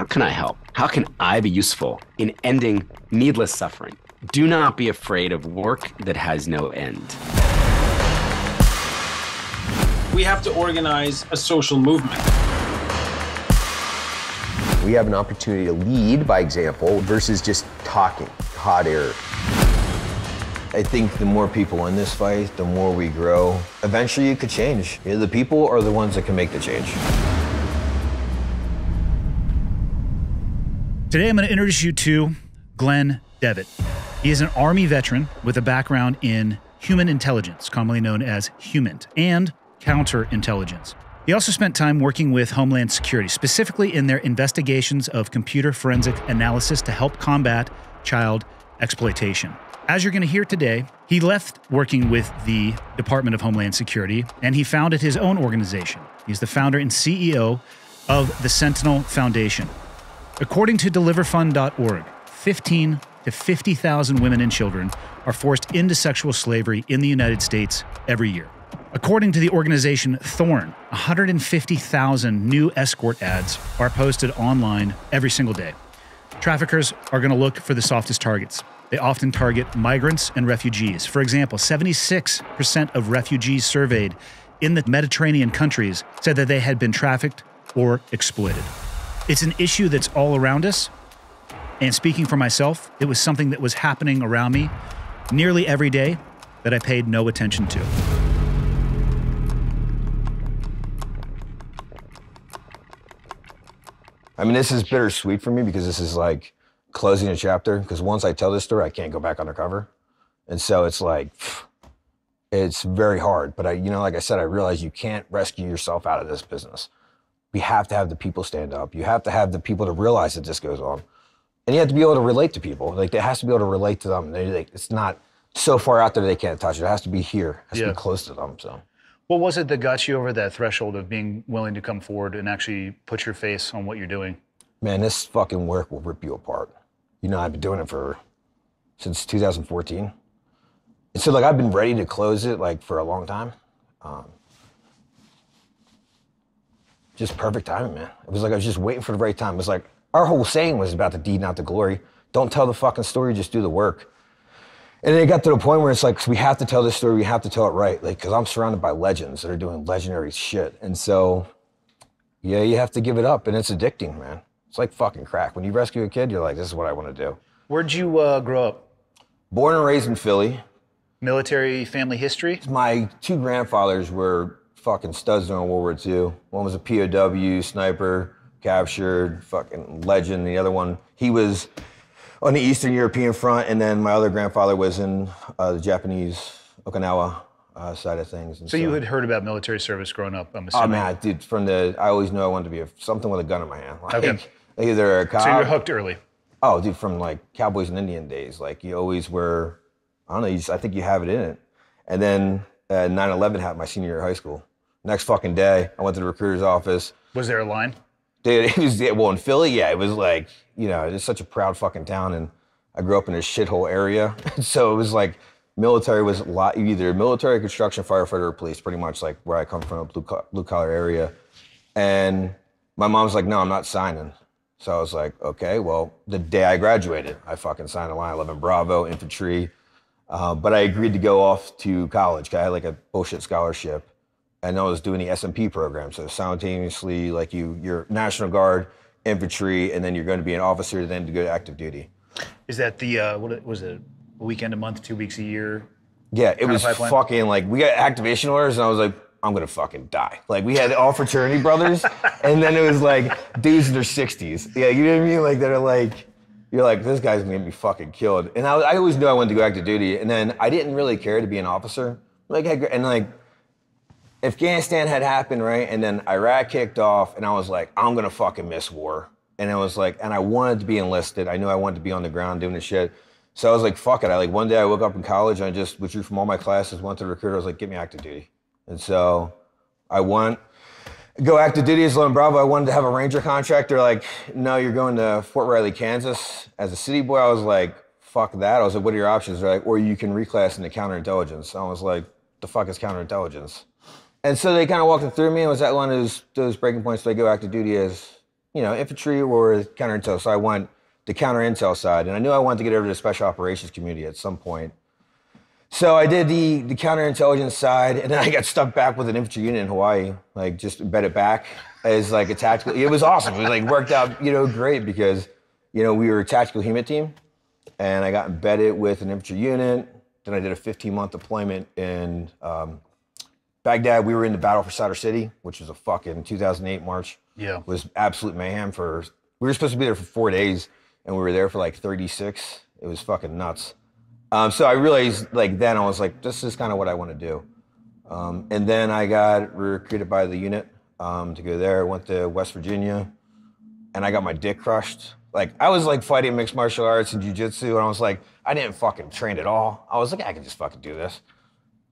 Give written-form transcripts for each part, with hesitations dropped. how can I help? How can I be useful in ending needless suffering? Do not be afraid of work that has no end. We have to organize a social movement. We have an opportunity to lead by example versus just talking, hot air. I think the more people in this fight, the more we grow. Eventually, it could change. Either the people are the ones that can make the change. Today, I'm going to introduce you to Glenn Devitt. He is an Army veteran with a background in human intelligence, commonly known as HUMINT, and counterintelligence. He also spent time working with Homeland Security, specifically in their investigations of computer forensic analysis to help combat child exploitation. As you're going to hear today, he left working with the Department of Homeland Security, and he founded his own organization. He's the founder and CEO of the Sentinel Foundation. According to deliverfund.org, 15 to 50,000 women and children are forced into sexual slavery in the United States every year. According to the organization Thorn, 150,000 new escort ads are posted online every single day. Traffickers are going to look for the softest targets. They often target migrants and refugees. For example, 76% of refugees surveyed in the Mediterranean countries said that they had been trafficked or exploited. It's an issue that's all around us. And speaking for myself, it was something that was happening around me nearly every day that I paid no attention to. I mean, this is bittersweet for me because this is like closing a chapter, because once I tell this story, I can't go back undercover. And so it's like, it's very hard. But I, you know, like I said, I realize you can't rescue yourself out of this business. We have to have the people stand up. You have to have the people to realize that this goes on. And you have to be able to relate to people. Like, it has to be able to relate to them. It's not so far out there they can't touch it. It has to be here. It has to be close to them, so. What was it that got you over that threshold of being willing to come forward and actually put your face on what you're doing? Man, this fucking work will rip you apart. You know, I've been doing it since 2014. And so, like, I've been ready to close it, like, for a long time. Just perfect timing, man. It was like I was just waiting for the right time. It was like, our whole saying was about the deed, not the glory. Don't tell the fucking story, just do the work. And then it got to the point where it's like, we have to tell this story, we have to tell it right. Like, cause I'm surrounded by legends that are doing legendary shit. And so, yeah, you have to give it up, and it's addicting, man. It's like fucking crack. When you rescue a kid, you're like, this is what I want to do. Where'd you grow up? Born and raised in Philly. Military family history? My two grandfathers were fucking studs during World War II. One was a POW, sniper, captured, fucking legend. The other one, he was on the Eastern European front, and then my other grandfather was in the Japanese Okinawa side of things. And so you had heard about military service growing up, I'm assuming? Oh man, dude, I always knew I wanted to be something with a gun in my hand. Like, okay. Either a cop. So you were hooked early? Oh, dude, from like Cowboys and Indian days. Like, you always were, I don't know, I think you have it in it. And then 9/11 happened my senior year of high school. Next fucking day, I went to the recruiter's office. Was there a line? Dude, well, in Philly, yeah, it was like, you know, it's such a proud fucking town, and I grew up in a shithole area. So it was like, military was a lot, either military, construction, firefighter, or police, pretty much like where I come from, a blue-collar area. And my mom's like, no, I'm not signing. So I was like, okay, well, the day I graduated, I fucking signed a line, 11 Bravo, infantry. But I agreed to go off to college, because I had like a bullshit scholarship. And I was doing the S&P program, so simultaneously, like you're National Guard, infantry, and then you're going to be an officer, then to go to active duty. Is that the what was it? A weekend a month, 2 weeks a year? Yeah, it was fucking like, we got activation orders, and I was like, I'm gonna fucking die. Like, we had all fraternity brothers, and then it was like dudes in their 60s. Yeah, you know what I mean? Like, they're like, you're like, this guy's gonna get me fucking killed. And I always knew I wanted to go active duty, and then I didn't really care to be an officer. Like, Afghanistan had happened, right? And then Iraq kicked off, and I was like, I'm gonna fucking miss war. And it was like, and I wanted to be enlisted. I knew I wanted to be on the ground doing the shit. So I was like, fuck it. One day I woke up in college, and I just withdrew from all my classes, went to the recruiter, I was like, get me active duty. And so I go active duty as Lone Bravo. I wanted to have a Ranger contract. They're like, no, you're going to Fort Riley, Kansas. As a city boy, I was like, fuck that. I was like, what are your options? They're like, or you can reclass into counterintelligence. I was like, the fuck is counterintelligence? And so they kind of walked it through me, and was that one of those breaking points that I go active duty as you know, infantry or counterintel. So I went the counterintel side, and I knew I wanted to get over to the special operations community at some point. So I did the counterintelligence side, and then I got stuck back with an infantry unit in Hawaii, like just embedded back as like a tactical. It was awesome. It like worked out, you know, great because, you know, we were a tactical HUMINT team, and I got embedded with an infantry unit. Then I did a 15-month deployment in Baghdad. We were in the battle for Sadr City, which was a fucking 2008 March. Yeah, it was absolute mayhem. For we were supposed to be there for 4 days, and we were there for like 36. It was fucking nuts. So I realized, like, then I was like, this is kind of what I want to do. And then I got recruited by the unit to go there. I went to West Virginia, and I got my dick crushed. Like, I was, like, fighting mixed martial arts and jiu-jitsu, and I was like, I didn't fucking train at all. I was like, I can just fucking do this.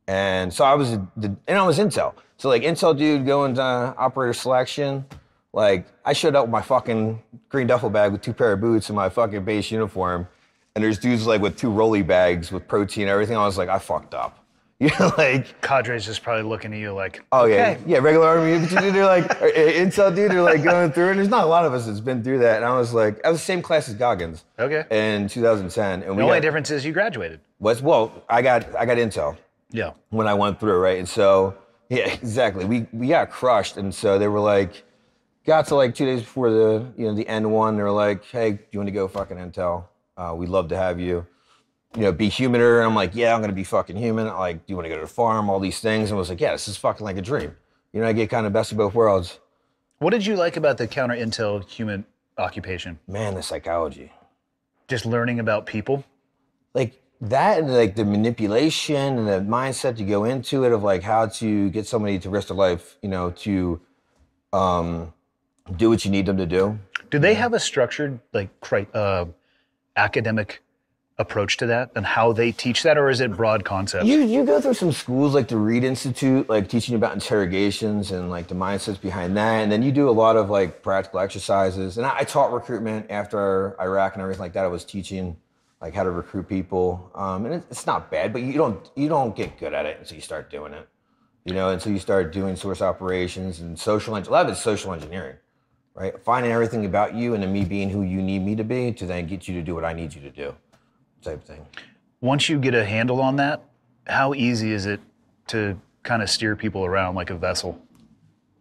And so I was, and I was intel. So, like, intel dude going to operator selection. Like, I showed up with my fucking green duffel bag with 2 pair of boots and my fucking base uniform. And there's dudes like with 2 rolly bags with protein and everything. I was like, I fucked up. You know, like. Cadre's just probably looking at you like, oh, yeah. Okay. Yeah, regular Army infantry dude, they're like, intel dude, they're like going through. And there's not a lot of us that's been through that. And I was like, I was the same class as Goggins. Okay. In 2010. And the only difference is you graduated. Well, I got intel. Yeah. When I went through, right? And so, yeah, exactly. We got crushed. And so they were like, got to like 2 days before the, you know, the end one, they were like, hey, do you want to go fucking intel? We'd love to have you, you know, be humaner. And I'm like, yeah, I'm going to be fucking human. Like, do you want to go to the farm? All these things. And I was like, yeah, this is fucking like a dream. You know, I get kind of best of both worlds. What did you like about the counter-intel human occupation? Man, the psychology. Just learning about people? Like that and like the manipulation and the mindset to go into it of like how to get somebody to risk their life, you know, to do what you need them to do. Do they have a structured, like, academic approach to that and how they teach that, or is it broad concepts? You go through some schools like the Reid Institute, like teaching about interrogations and like the mindsets behind that. And then you do a lot of like practical exercises. And I taught recruitment after Iraq and everything like that. I was teaching like how to recruit people. And it's not bad, but you don't get good at it until you start doing it. You know, until you start doing source operations and social engineering. A lot of it's social engineering. Right? Finding everything about you and then me being who you need me to be to then get you to do what I need you to do, type thing. Once you get a handle on that, how easy is it to kind of steer people around like a vessel?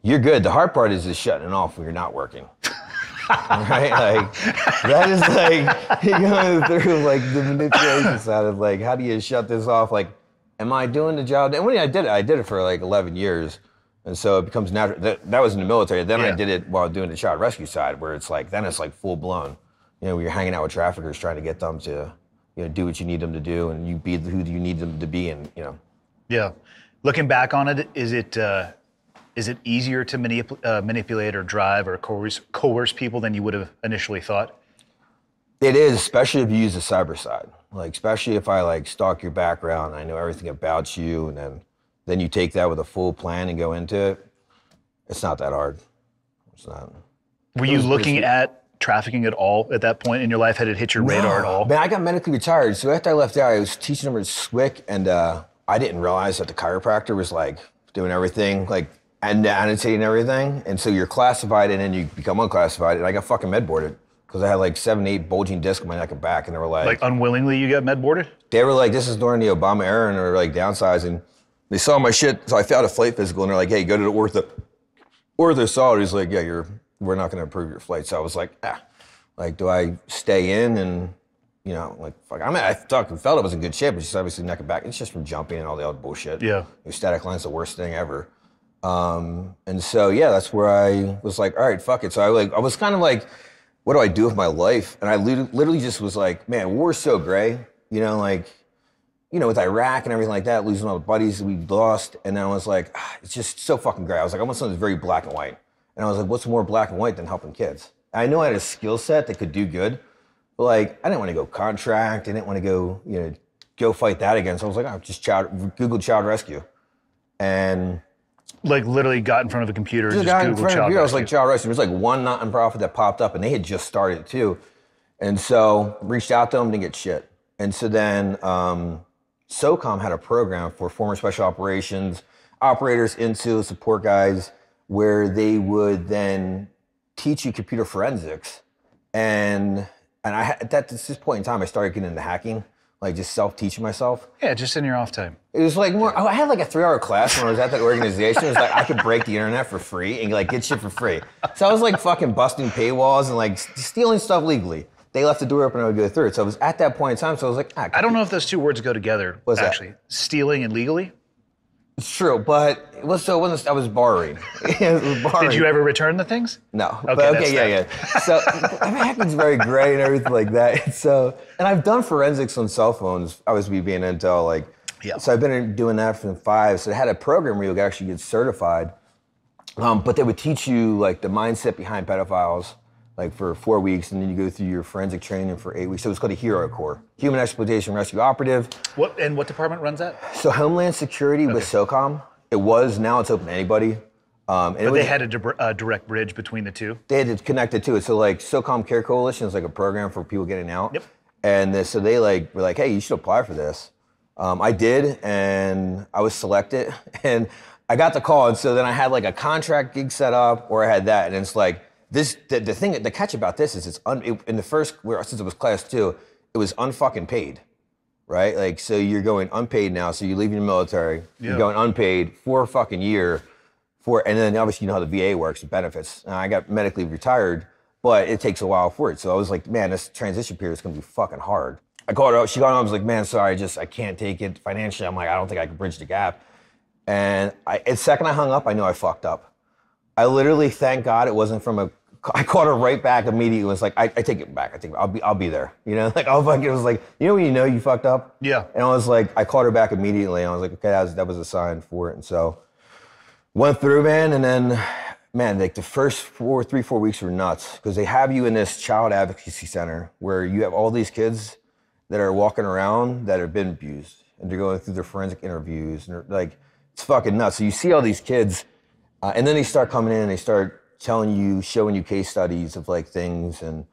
You're good. The hard part is just shutting it off when you're not working. Right? Like, that is like, you're going through like the manipulation side of like, how do you shut this off? Like, am I doing the job? And when I did it for like 11 years. And so it becomes natural. That was in the military. Then yeah. I did it while doing the child rescue side, where it's like, then it's like full blown. You know, where you're hanging out with traffickers, trying to get them to, you know, do what you need them to do, and you be who you need them to be, and you know. Yeah, looking back on it, is it easier to manipulate or drive or coerce people than you would have initially thought? It is, especially if you use the cyber side. Like, especially if I like stalk your background, and I know everything about you, and then you take that with a full plan and go into it. It's not that hard. It's not. Were you looking at trafficking at all at that point in your life? Had it hit your radar at all? Man, I got medically retired. So after I left out, I was teaching them at SWIC, and I didn't realize that the chiropractor was like doing everything, like annotating everything. And so you're classified and then you become unclassified. And I got fucking med boarded because I had like 7, 8 bulging discs in my neck and back. And they were like. Like unwillingly you got med boarded? They were like, this is during the Obama era and they were like downsizing. They saw my shit, so I failed a flight physical, and they're like, hey, go to the ortho solid. He's like, yeah, we're not gonna approve your flight. So I was like, like, do I stay in? And, you know, like, fuck, I fucking felt I was in good shape, but she's obviously neck and back. It's just from jumping and all the other bullshit. Yeah. Your static line's the worst thing ever. And so, yeah, that's where I was like, all right, fuck it. So I was kind of like, what do I do with my life? And I literally just was like, man, war's so gray, you know, like, you know, with Iraq and everything like that, losing all the buddies we lost. And then I was like, it's just so fucking gray. I was like, I want something that's very black and white. And I was like, what's more black and white than helping kids? I knew I had a skill set that could do good, but like, I didn't want to go contract. I didn't want to go, you know, go fight that again. So I was like, oh, just Google child rescue. And. Like literally got in front of a computer and just Google child rescue. I was like, child rescue. There's like one nonprofit that popped up and they had just started too. And so reached out to them, didn't get shit. And so then, SOCOM had a program for former special operations operators into support guys where they would then teach you computer forensics. And I, at this point in time, I started getting into hacking, like just self-teaching myself. Yeah, just in your off time. It was like more, I had like a 3-hour class when I was at that organization. It was like, I could break the internet for free and like get shit for free. So I was like fucking busting paywalls and like stealing stuff legally. They left the door open and I would go through it. So I was at that point in time, so I was like, I don't know if those two words go together, actually. Stealing and legally? It's true, but it was, so it wasn't, I was borrowing. Did you ever return the things? No. Okay, but, yeah. So I mean, hacking's very great and everything like that. So, and I've done forensics on cell phones. I was being Intel, like, yeah. So I've been doing that for 5. So it had a program where you could actually get certified, but they would teach you like the mindset behind pedophiles, like for 4 weeks, and then you go through your forensic training for 8 weeks. So it's called a Hero Corps, Human Exploitation Rescue Operative. What, and what department runs that? So Homeland Security with SOCOM. It was, now it's open to anybody. And but it was, they had a direct bridge between the two? They had to connect the two. So like SOCOM Care Coalition is like a program for people getting out. Yep. And so they like were like, hey, you should apply for this. I did, and I was selected, and I got the call. And so then I had like a contract gig set up, or I had that, and it's like, this, the thing, the catch about this is it's, in the first, since it was class 2, it was unfucking paid, right? Like, so you're going unpaid now, so you're leaving the military, you're going unpaid for a fucking year, and then obviously you know how the VA works, the benefits. And I got medically retired, but it takes a while for it. So I was like, man, this transition period is gonna be fucking hard. I called her up, she got on, I was like, man, sorry, I can't take it financially. I'm like, I don't think I can bridge the gap. And the second I hung up, I knew I fucked up. I literally, thank God, it wasn't from a. I called her right back immediately. It was like, I take it back. I'll be there. You know, like it was like, you know when you know you fucked up. Yeah. And I was like, I called her back immediately. And I was like, okay, that was a sign for it. And so, went through, man, and then, man, like the first 3-4 weeks were nuts because they have you in this child advocacy center where you have all these kids that are walking around that have been abused and they're going through their forensic interviews and like it's fucking nuts. So you see all these kids. And then they start coming in and they start telling you, showing you case studies of like things. And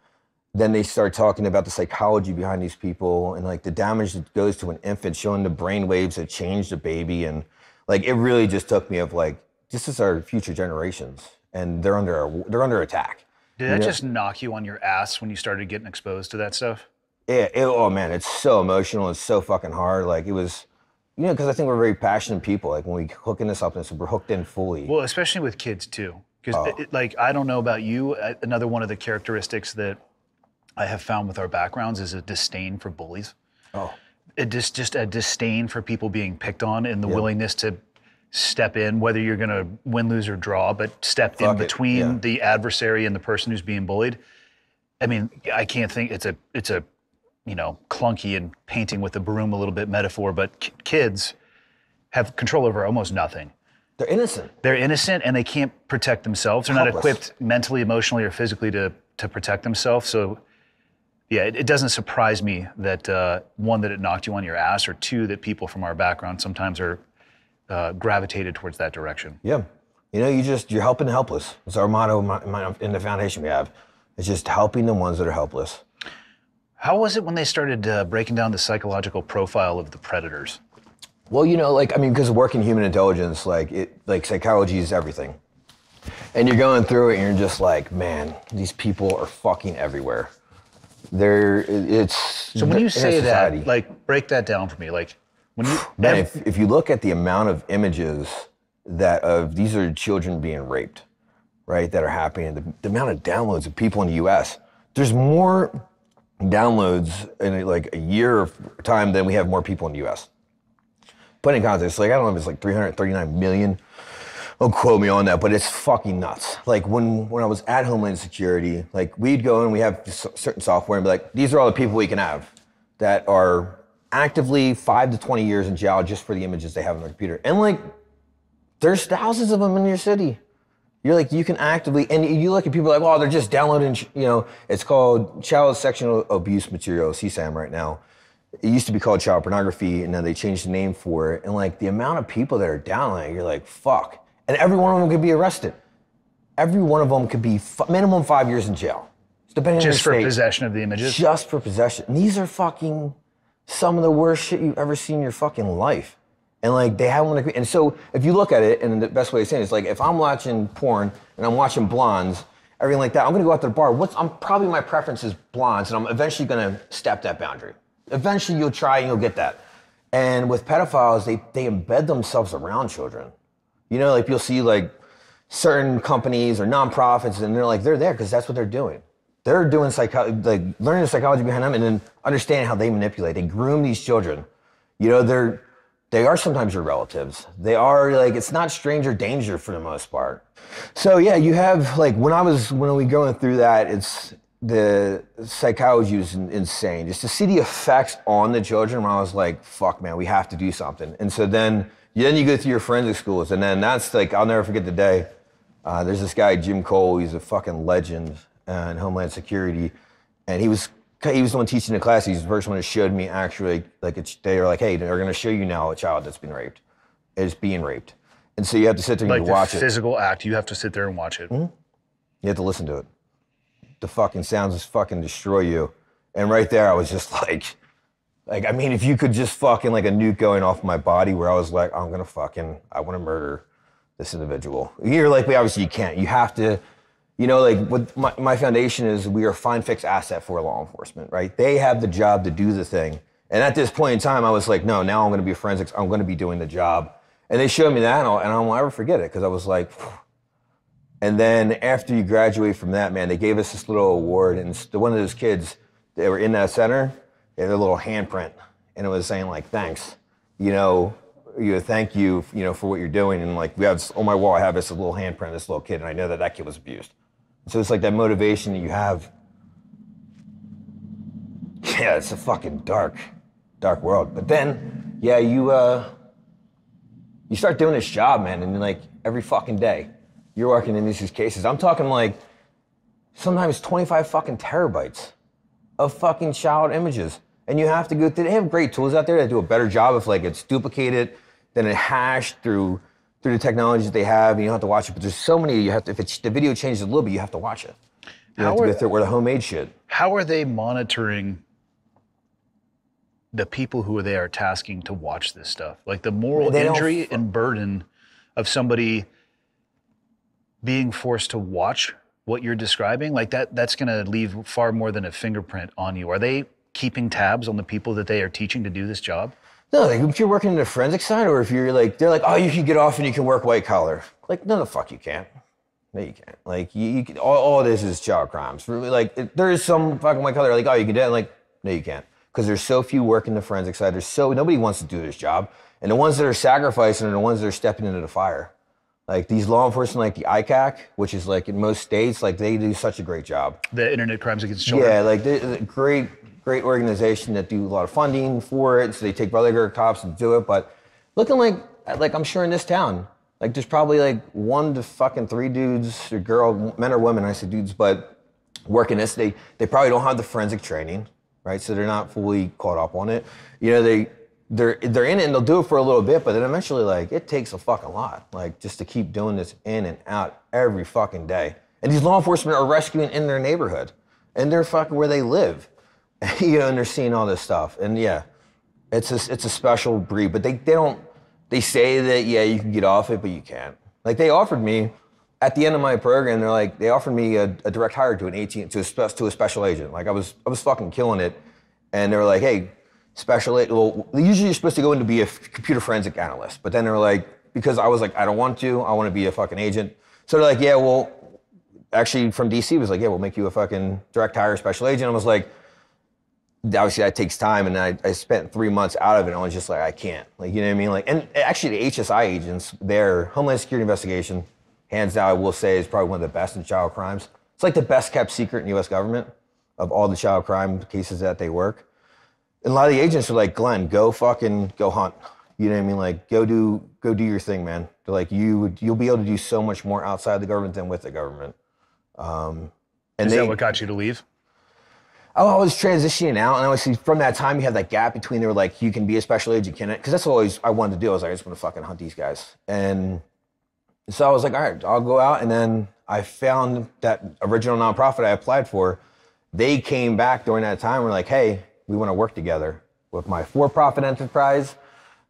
then they start talking about the psychology behind these people and like the damage that goes to an infant, showing the brain waves that change the baby. And like, it really just took me of like, this is our future generations and they're under attack. Did that just knock you on your ass when you started getting exposed to that stuff? Yeah. Oh man, it's so emotional. It's so fucking hard. Like it was, you know, because I think we're very passionate people. Like when we hooking this up, we're hooked in fully. Well, especially with kids too. Because like, I don't know about you, another one of the characteristics that I have found with our backgrounds is a disdain for bullies. Oh. Just a disdain for people being picked on and the willingness to step in, whether you're gonna win, lose, or draw, but step in between the adversary and the person who's being bullied. I mean, I can't think, it's a you know, clunky and painting with a broom a little bit metaphor, but kids have control over almost nothing. They're innocent. They're innocent and they can't protect themselves. They're not equipped mentally, emotionally, or physically to protect themselves. So yeah, it doesn't surprise me that one, that it knocked you on your ass, or two, that people from our background sometimes are gravitated towards that direction. Yeah, you know, you're helping the helpless. It's our motto in the foundation we have. It's just helping the ones that are helpless. How was it when they started breaking down the psychological profile of the predators? Well, you know, like, I mean, because working human intelligence, like psychology is everything. And you're going through it and you're just like, man, these people are fucking everywhere. So when you say that, like, break that down for me. Like, when you. Man, if you look at the amount of images of these are children being raped, right, that are happening, the amount of downloads of people in the US, there's more downloads in like a year of time than we have more people in the US. Put in context, like I don't know if it's like 339 million. Don't quote me on that, but it's fucking nuts. Like when I was at Homeland Security, like we'd go and we have certain software and be like, these are all the people we can have that are actively 5 to 20 years in jail just for the images they have on their computer. And like, there's thousands of them in your city. You're like, you can actively, and you look at people like, oh, they're just downloading, you know, it's called Child Sexual Abuse Material, CSAM right now. It used to be called child pornography, and now they changed the name for it. And like the amount of people that are downloading, you're like, fuck. And every one of them could be arrested. Every one of them could be minimum 5 years in jail. Depending on the state. Just for possession of the images? Just for possession. And these are fucking some of the worst shit you've ever seen in your fucking life. And like they have one, and so if you look at it, and the best way to say it is like if I'm watching porn and I'm watching blondes, everything like that. I'm gonna go out to the bar. Probably my preference is blondes, and I'm eventually gonna step that boundary. Eventually you'll try and you'll get that. And with pedophiles, they embed themselves around children. You know, like you'll see like certain companies or nonprofits, and they're like, they're there because that's what they're doing. They're doing psychology, like learning the psychology behind them, and then understanding how they manipulate. They groom these children. You know, they are sometimes your relatives. They are like, it's not stranger danger for the most part. So yeah, you have like, when we were going through that, the psychology was insane. Just to see the effects on the children, when I was like, fuck man, we have to do something. And so then you go through your forensic schools, and then that's like, I'll never forget the day. There's this guy, Jim Cole, he's a fucking legend in Homeland Security. And he was the one teaching the class. He's the first one that showed me actually, like they were like, hey, they're gonna show you now a child that's been raped, is being raped. And so you have to sit there and watch it. Like the physical act, you have to sit there and watch it. Mm-hmm. You have to listen to it. The fucking sounds just fucking destroy you. And right there, I was just like, I mean, if you could just fucking like a nuke going off my body where I was like, I want to murder this individual. You're like, we obviously you can't, you have to, you know, like what my foundation is, we are fine fixed asset for law enforcement, right? They have the job to do the thing. And at this point in time, I was like, no, now I'm going to be forensics. I'm going to be doing the job. And they showed me that and I won't ever forget it. Cause I was like, phew. And then after you graduate from that, man, they gave us this little award, and one of those kids, they were in that center, they had a little handprint, and it was saying like, thanks, thank you, for what you're doing. And like, we have this, on my wall, I have this little handprint of this little kid, and I know that kid was abused. So it's like that motivation that you have. Yeah, it's a fucking dark, dark world. But then, yeah, you start doing this job, man, and like every fucking day, you're working in these cases. I'm talking like sometimes 25 fucking terabytes of fucking child images. And you have to go through, they have great tools out there that do a better job if like it's duplicated, then it hashed through the technology that they have, and you don't have to watch it, but there's so many, if it's, the video changes a little bit, you have to watch it. You have to go through where the homemade shit. How are they monitoring the people who they are tasking to watch this stuff? Like the moral injury and burden of somebody being forced to watch what you're describing, like that's gonna leave far more than a fingerprint on you. Are they keeping tabs on the people that they are teaching to do this job? No, like if you're working in the forensic side, or if you're like, they're like, oh, you can get off and you can work white collar. Like, no, the fuck you can't. No, you can't. Like, you can, all this is child crimes. Really, like, there is some fucking white collar, like, oh, you can do that. Like, no, you can't. Because there's so few work in the forensic side. Nobody wants to do this job. And the ones that are sacrificing are the ones that are stepping into the fire. Like these law enforcement, like the ICAC, which is like in most states, like they do such a great job. The Internet Crimes Against Children. Yeah, like they're a great organization that do a lot of funding for it. So they take regular cops and do it. But looking like I'm sure in this town, like there's probably like 1 to fucking 3 dudes, or girl, men or women, I say dudes, but working this, they probably don't have the forensic training, right? So they're not fully caught up on it. You know, they're in it and they'll do it for a little bit, but then eventually like it takes a fucking lot, like just to keep doing this in and out every fucking day. And these law enforcement are rescuing in their neighborhood and they're fucking where they live, and they're seeing all this stuff. And yeah, it's a special breed, but they say that, yeah, you can get off it, but you can't. Like they offered me at the end of my program, they offered me a direct hire to an 18, to a special agent. Like I was fucking killing it. And they were like, hey, special ed, well, usually you're supposed to go in to be a computer forensic analyst, but then they're like, because I was like, I don't want to, I want to be a fucking agent. So they're like, yeah, well, actually from DC was like, yeah, we'll make you a fucking direct hire special agent. I was like, obviously that takes time, and I spent 3 months out of it, and I was just like, I can't. Like, you know what I mean? Like, and actually the HSI agents, their Homeland Security Investigation, hands down, I will say, is probably one of the best in child crimes. It's like the best kept secret in the US government of all the child crime cases that they work. And a lot of the agents are like, Glenn, go hunt. You know what I mean? Like, go do your thing, man. They're like, you'll be able to do so much more outside the government than with the government. Is that what got you to leave? I was transitioning out, and obviously from that time, you have that gap between, they were like, you can be a special agent, can it? Because that's always I wanted to do. I was like, I just want to fucking hunt these guys. And so I was like, all right, I'll go out. And then I found that original nonprofit I applied for. They came back during that time and were like, hey, we want to work together with my for-profit enterprise.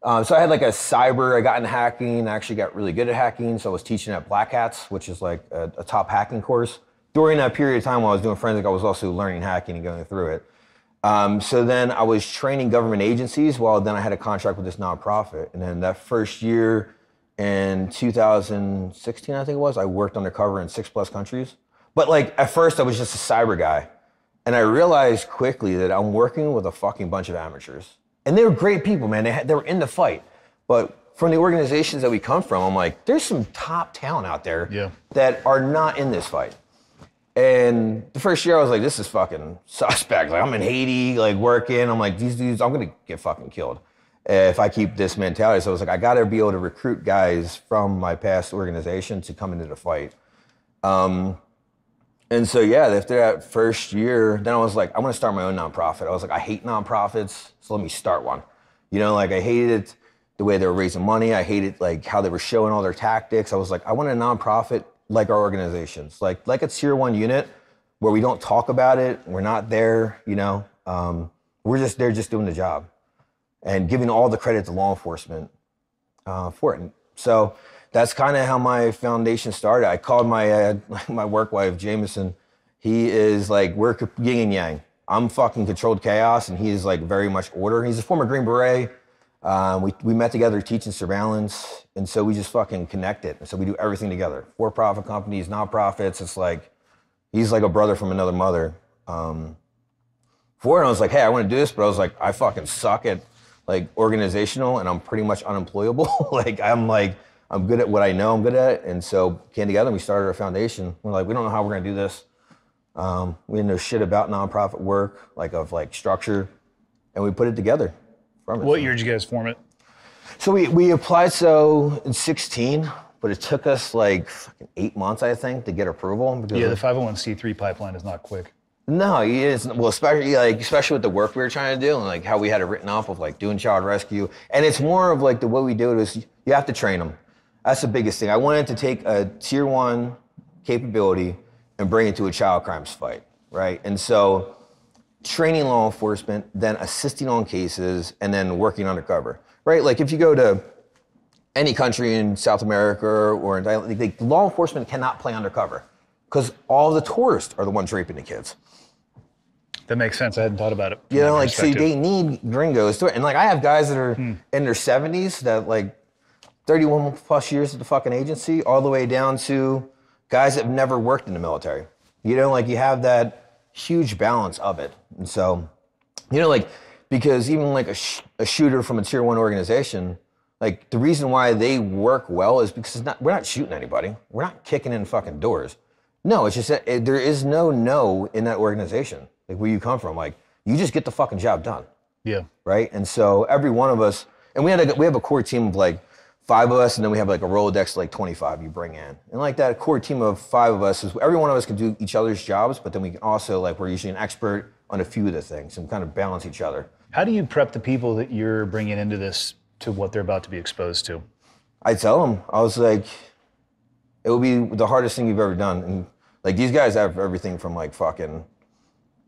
So I had like a I got into hacking, I actually got really good at hacking. So I was teaching at Black Hats, which is like a top hacking course. During that period of time while I was doing forensic, I was also learning hacking and going through it. So then I was training government agencies while then I had a contract with this nonprofit. And then that first year in 2016, I think it was, I worked undercover in 6+ countries. But like at first I was just a cyber guy. And I realized quickly that I'm working with a fucking bunch of amateurs. And they were great people, man. They were in the fight. But from the organizations that we come from, I'm like, there's some top talent out there that are not in this fight. And the first year I was like, this is fucking suspect. Like I'm in Haiti, like working. I'm like, these dudes, I'm gonna get fucking killed if I keep this mentality. So I was like, I gotta be able to recruit guys from my past organization to come into the fight. And so yeah, after that first year, then I was like, I'm gonna start my own nonprofit. I was like, I hate nonprofits, so let me start one. You know, like I hated it, the way they were raising money. I hated like how they were showing all their tactics. I was like, I want a nonprofit like our organizations, like a tier 1 unit where we don't talk about it. We're not there, you know, we're just there just doing the job and giving all the credit to law enforcement for it. And so that's kind of how my foundation started. I called my work wife, Jameson. He is like, we're yin and yang. I'm fucking controlled chaos and he is like very much order. He's a former Green Beret. We met together teaching surveillance, and so we just fucking connected. And so we do everything together. For-profit companies, nonprofits. It's like, he's like a brother from another mother. For it, I was like, hey, I want to do this, but I was like, I fucking suck at like organizational, and I'm pretty much unemployable. I'm good at what I know I'm good at, and so came together and we started our foundation. We're like, we don't know how we're gonna do this. We didn't know shit about nonprofit work, like structure, and we put it together. What year did you guys form it? So we applied in 2016, but it took us like 8 months, I think, to get approval. Because the 501c3 pipeline is not quick. No, it's, well, especially with the work we were trying to do and like how we had it written off of like doing child rescue. And it's more of like the way we do it is you have to train them. That's the biggest thing. I wanted to take a tier 1 capability and bring it to a child crimes fight, right? And so training law enforcement, then assisting on cases, and then working undercover, right? Like if you go to any country in South America or in Thailand, like law enforcement cannot play undercover because all the tourists are the ones raping the kids. That makes sense. I hadn't thought about it. You know, like, so they need gringos to it. And like, I have guys that are in their 70s that like 31+ years at the fucking agency, all the way down to guys that have never worked in the military. You know, like you have that huge balance of it. And so, you know, like, because even like a shooter from a tier 1 organization, like the reason why they work well is because we're not shooting anybody. We're not kicking in fucking doors. No, it's just that there is no in that organization, like where you come from. Like you just get the fucking job done. Yeah. Right. And so every one of us, and we have a core team of like 5 of us, and then we have like a Rolodex of like 25 you bring in. And like that core team of 5 of us is every one of us can do each other's jobs, but then we can also like, we're usually an expert on a few of the things and kind of balance each other. How do you prep the people that you're bringing into this to what they're about to be exposed to? I tell them, I was like, it will be the hardest thing you've ever done. And like these guys have everything from like fucking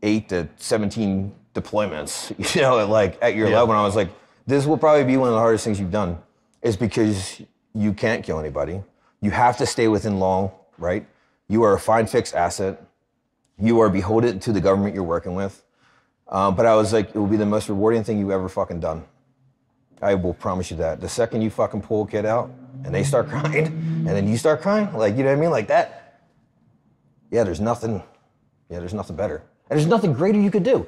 8 to 17 deployments, you know, like at your level. And I was like, this will probably be one of the hardest things you've done. Is because you can't kill anybody. You have to stay within law, right? You are a fine fixed asset. You are beholden to the government you're working with. But I was like, it will be the most rewarding thing you've ever fucking done. I will promise you that. The second you fucking pull a kid out and they start crying and then you start crying, like, you know what I mean? Like that, there's nothing better. And there's nothing greater you could do.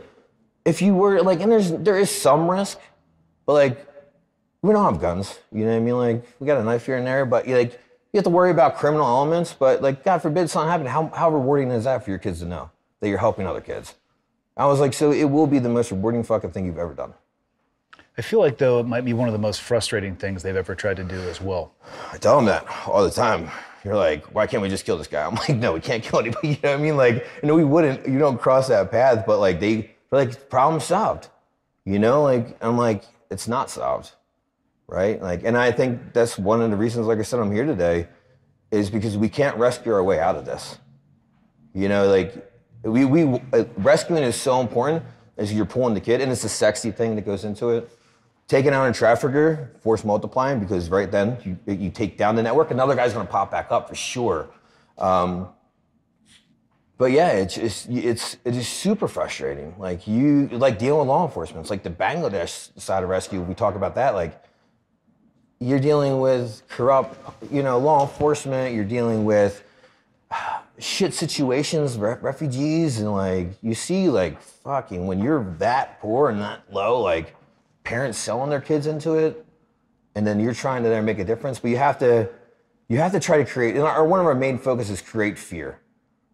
If you were like, and there is some risk, but like, we don't have guns, you know what I mean? Like, we got a knife here and there, but like, you have to worry about criminal elements, but like, God forbid something happened. How rewarding is that for your kids to know that you're helping other kids? I was like, so it will be the most rewarding fucking thing you've ever done. I feel like, though, it might be one of the most frustrating things they've ever tried to do as well. I tell them that all the time. You're like, why can't we just kill this guy? I'm like, no, we can't kill anybody, you know what I mean? Like, no, we wouldn't, you don't cross that path, but like, they're like, problem solved. You know, like, I'm like, it's not solved. Right? Like, and I think that's one of the reasons, like I said, I'm here today is because we can't rescue our way out of this. You know, like we rescuing is so important as you're pulling the kid, and it's a sexy thing that goes into it. Taking out a trafficker, force multiplying, because right then you take down the network, another guy's gonna pop back up for sure. But yeah, it is super frustrating. Like dealing with law enforcement. It's like the Bangladesh side of rescue. We talk about that. Like you're dealing with corrupt, law enforcement. You're dealing with shit situations, refugees, and you see fucking when you're that poor and that low, parents selling their kids into it, and then you're trying to make a difference. But you have to try to create. And one of our main focuses is create fear,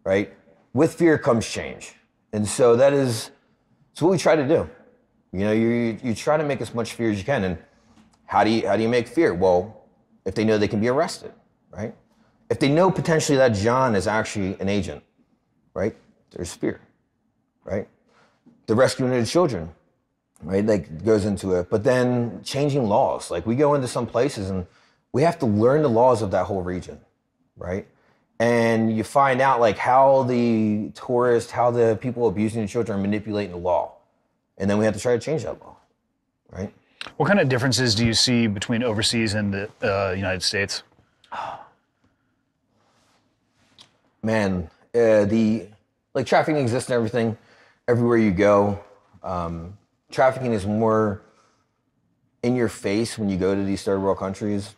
right? With fear comes change. And so it's what we try to do. You try to make as much fear as you can. And how do you make fear? Well, if they know they can be arrested, right? If they know potentially that John is actually an agent, right? There's fear, right? The rescuing of the children, right? Goes into it. But then changing laws. We go into some places and we have to learn the laws of that whole region, right? And you find out how the tourists, how the people abusing the children are manipulating the law. And then we have to try to change that law, right? What kind of differences do you see between overseas and the United States? Man, trafficking exists in everything, everywhere you go. Trafficking is more in your face when you go to these third world countries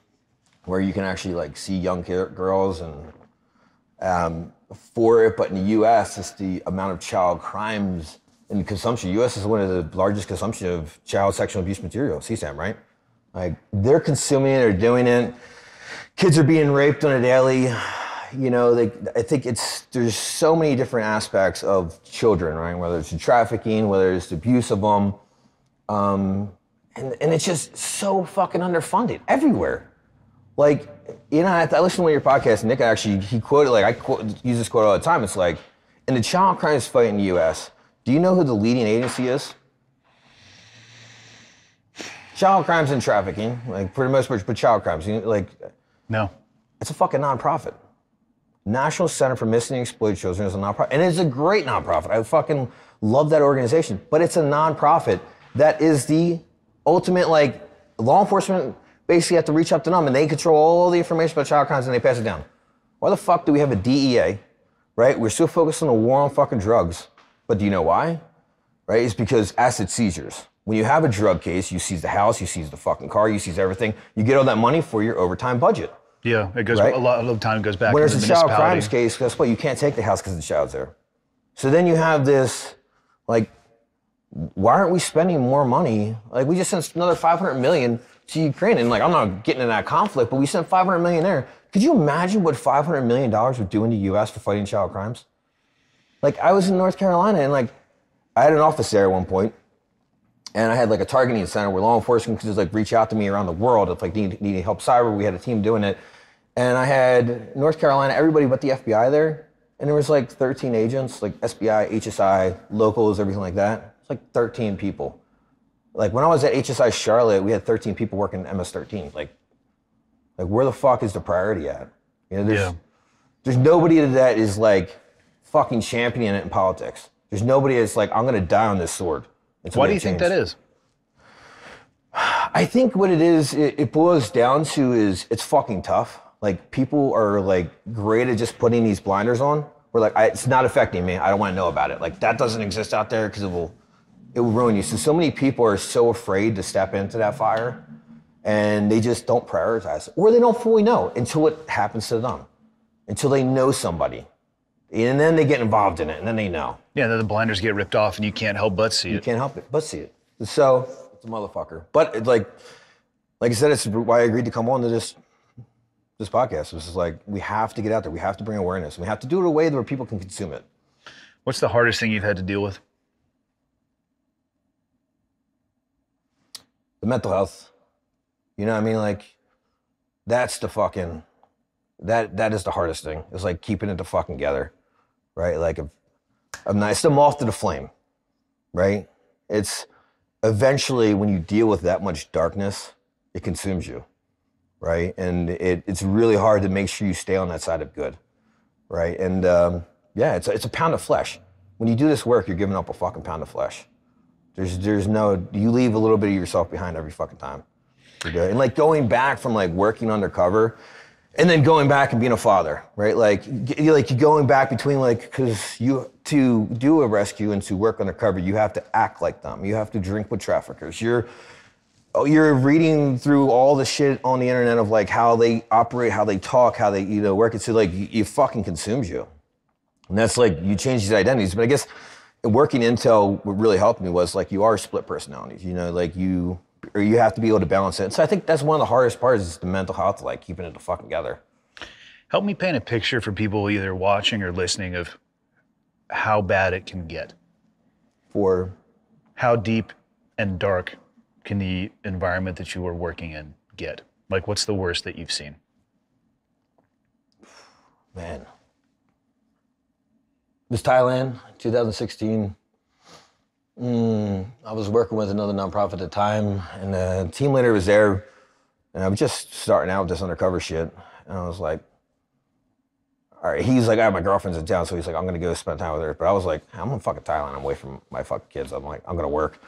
where you can actually see young girls and for it, but in the U.S., it's the amount of child crimes and consumption. U.S. is one of the largest consumption of child sexual abuse material, CSAM, right? They're consuming it, they're doing it. Kids are being raped on a daily. I think there's so many different aspects of children, right? Whether it's the trafficking, whether it's the abuse of them, and it's just so fucking underfunded everywhere. I listened to one of your podcasts, and Nick actually, he quoted, use this quote all the time. It's in the child crimes fight in the U.S., do you know who the leading agency is? Child crimes and trafficking, pretty much, but child crimes, No. It's a fucking nonprofit. National Center for Missing and Exploited Children is a nonprofit, and it's a great nonprofit. I fucking love that organization, but it's a nonprofit that is the ultimate, law enforcement. Basically, you have to reach up to them, and they control all the information about child crimes, and they pass it down. Why the fuck do we have a DEA, right? We're still focused on the war on fucking drugs. But do you know why? Right? It's because asset seizures. When you have a drug case, you seize the house, you seize the fucking car, you seize everything. You get all that money for your overtime budget. Yeah, it goes, right? A lot of time goes back. When there's a child crimes case, guess what? You can't take the house because the child's there. So then you have this, why aren't we spending more money? We just sent another $500 million to Ukraine, and I'm not getting in that conflict, but we sent $500 million there. Could you imagine what $500 million would do in the U.S. for fighting child crimes? I was in North Carolina, and I had an office there at one point, and I had a targeting center where law enforcement could just reach out to me around the world if needing help cyber. We had a team doing it, and I had North Carolina, everybody but the FBI there, and there was 13 agents, SBI, HSI, locals, everything like that. It's 13 people. When I was at HSI Charlotte, we had 13 people working MS-13. Where the fuck is the priority at? There's nobody that is fucking championing it in politics. There's nobody that's I'm gonna die on this sword. Why do you think that is? I think what it is, it boils down to is it's fucking tough. People are great at just putting these blinders on. We're it's not affecting me. I don't want to know about it. That doesn't exist out there because it will ruin you. So many people are so afraid to step into that fire, and they just don't prioritize it, or they don't fully know until it happens to them, until they know somebody, and then they get involved in it, and then they know. Yeah, then the blinders get ripped off, and you can't help but see it. You can't help but see it. So it's a motherfucker. But like I said, it's why I agreed to come on to this podcast. This is we have to get out there. We have to bring awareness. We have to do it in a way where people can consume it. What's the hardest thing you've had to deal with? The mental health, you know what I mean? That's the fucking, that is the hardest thing. It's keeping it the fucking together, right? I'm off to the flame, right? It's eventually when you deal with that much darkness, it consumes you, right? And it's really hard to make sure you stay on that side of good, right? And it's a pound of flesh. When you do this work, you're giving up a fucking pound of flesh. There's no, you leave a little bit of yourself behind every fucking time. And going back from working undercover And then going back and being a father, right? Like going back between, like, because you, to do a rescue and to work undercover, you have to act like them. You have to drink with traffickers. You're reading through all the shit on the internet of like how they operate, how they talk, how they, you know, work. It's so, like, it fucking consumes you. And that's like, you change these identities. But I guess working intel, what really helped me was like, you are split personalities, you know, like you have to be able to balance it. And so I think that's one of the hardest parts is the mental health, like keeping it the fuck together. Help me paint a picture for people either watching or listening of how bad it can get. Or how deep and dark can the environment that you were working in get? Like, what's the worst that you've seen? Man. It was Thailand, 2016. I was working with another nonprofit at the time, and the team leader was there, and I was just starting out with this undercover shit. And I was like, all right, he's like, I have my girlfriend's in town, so he's like, I'm gonna go spend time with her. But I was like, I'm in fucking Thailand, I'm away from my fucking kids. I'm like, I'm gonna work.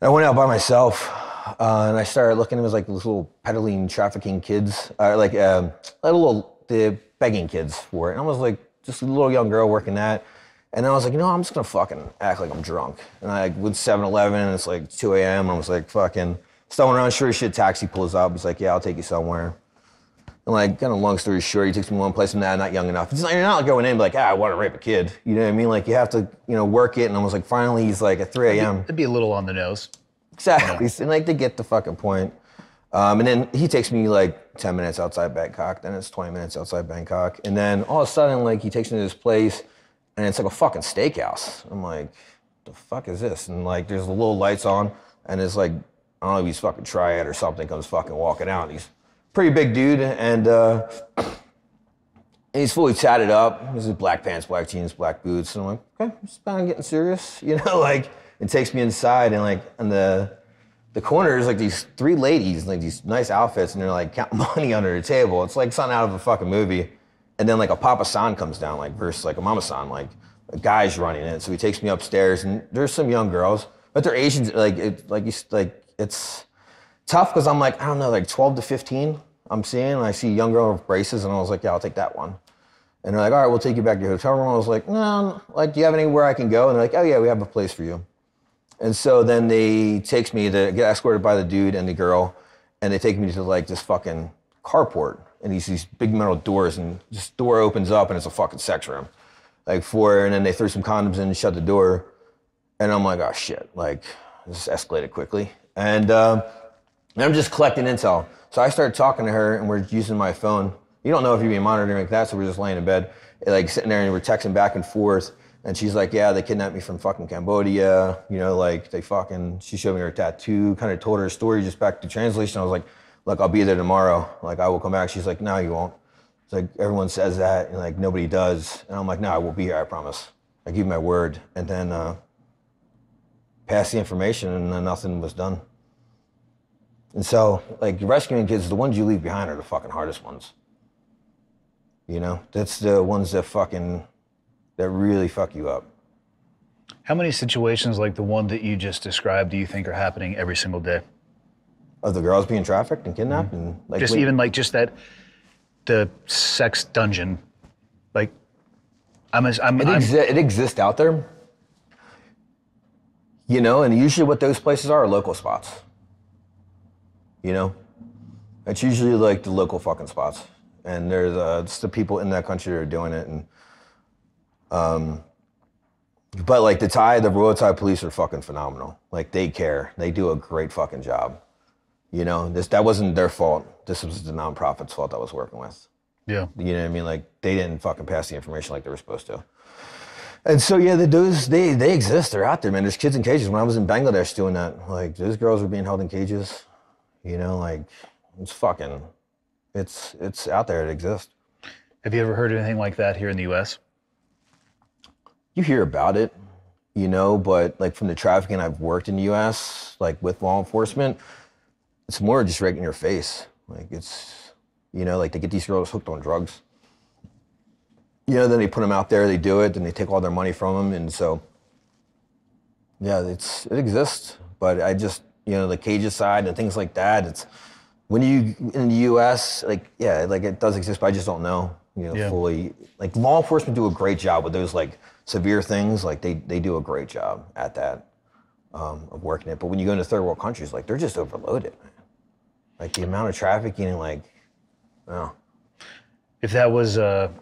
And I went out by myself, and I started looking, it was like this little peddling, trafficking kids, the begging kids for it. And I was like, just a little young girl working that. And I was like, you know, I'm just gonna fucking act like I'm drunk. And I went 7-Eleven and it's like 2 a.m. and I was like, fucking stumbling around, sure as shit, taxi pulls up. He's like, yeah, I'll take you somewhere. And like, kind of long story short, he takes me one place and I'm not young enough. It's like, you're not going in like, I want to rape a kid. You know what I mean? Like, you have to, you know, work it. And I was like, finally, he's like at 3 a.m. It'd be a little on the nose. Exactly. Yeah. And like, they get the fucking point. And then he takes me like 10 minutes outside Bangkok, then it's 20 minutes outside Bangkok. And then all of a sudden, like, he takes me to this place and it's like a fucking steakhouse. I'm like, the fuck is this? And like, there's the little lights on and it's like, I don't know if he's fucking triad or something comes fucking walking out. He's a pretty big dude and he's fully tatted up. He's in black pants, black jeans, black boots. And I'm like, okay, I'm just about getting serious. You know, like, it takes me inside and like, and the corner is like these 3 ladies in like these nice outfits and they're like counting money under the table. It's like something out of a fucking movie. And then like a Papa San comes down like versus like a Mama San, like a guy's running in. So he takes me upstairs and there's some young girls, but they're Asians. Like it's tough because I'm like, I don't know, like 12 to 15 I'm seeing. And I see a young girl with braces and I was like, yeah, I'll take that one. And they're like, all right, we'll take you back to your hotel room. I was like, no, like, do you have anywhere I can go? And they're like, oh yeah, we have a place for you. And so then they takes me to get escorted by the dude and the girl, and they take me to like this fucking carport, and these big metal doors, and this door opens up and it's a fucking sex room. Like and then they threw some condoms in and shut the door. And I'm like, oh shit, like this escalated quickly. And I'm just collecting intel. So I started talking to her and we're using my phone. You don't know if you're being monitored like that, so we're just laying in bed, like sitting there and we're texting back and forth. And she's like, yeah, they kidnapped me from fucking Cambodia. You know, like they fucking, she showed me her tattoo, kind of told her story just back to translation. I was like, look, I'll be there tomorrow. Like, I will come back. She's like, no, you won't. It's like, everyone says that and like nobody does. And I'm like, no, I will be here, I promise. I give you my word. And then pass the information and then nothing was done. And so like rescuing kids, the ones you leave behind are the fucking hardest ones. You know, that's the ones that fucking, that really fuck you up. How many situations like the one that you just described do you think are happening every single day? Of the girls being trafficked and kidnapped? Mm-hmm. And like, just that, the sex dungeon. Like, it exists out there. You know, and usually what those places are local spots. You know? It's usually like the local fucking spots. And there's just the people in that country that are doing it. And but like the Royal Thai police are fucking phenomenal. Like they care, they do a great fucking job. You know, that wasn't their fault. This was the nonprofit's fault I was working with. Yeah. You know what I mean? Like they didn't fucking pass the information like they were supposed to. And so yeah, they exist, they're out there, man. There's kids in cages. When I was in Bangladesh doing that, like those girls were being held in cages. You know, like it's out there, it exists. Have you ever heard of anything like that here in the US? You hear about it, you know, but like from the trafficking I've worked in the US, like with law enforcement, it's more just right in your face. Like it's, you know, like they get these girls hooked on drugs. You know, then they put them out there, they do it, then they take all their money from them. And so, yeah, it exists. But I just, you know, the cages side and things like that, it's When you, in the U.S., like, yeah, like it does exist, but I just don't know, you know, fully. Like, law enforcement do a great job with those, like, severe things. Like, they do a great job at that, of working it. But when you go into third world countries, like, they're just overloaded. Like, the amount of trafficking, like, wow. If that was on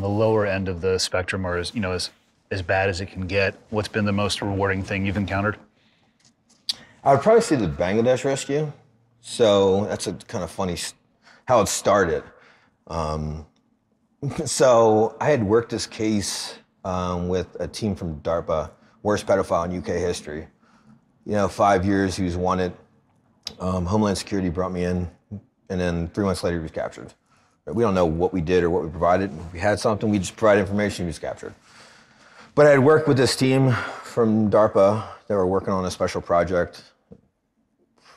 the lower end of the spectrum, or as, you know, as bad as it can get, what's been the most rewarding thing you've encountered? I would probably say the Bangladesh rescue. So that's a kind of funny how it started. So I had worked this case with a team from DARPA, worst pedophile in UK history. You know, 5 years, he was wanted. Homeland Security brought me in, and then 3 months later, he was captured. We don't know what we did or what we provided. We had something, we just provided information, he was captured. But I had worked with this team from DARPA. They were working on a special project.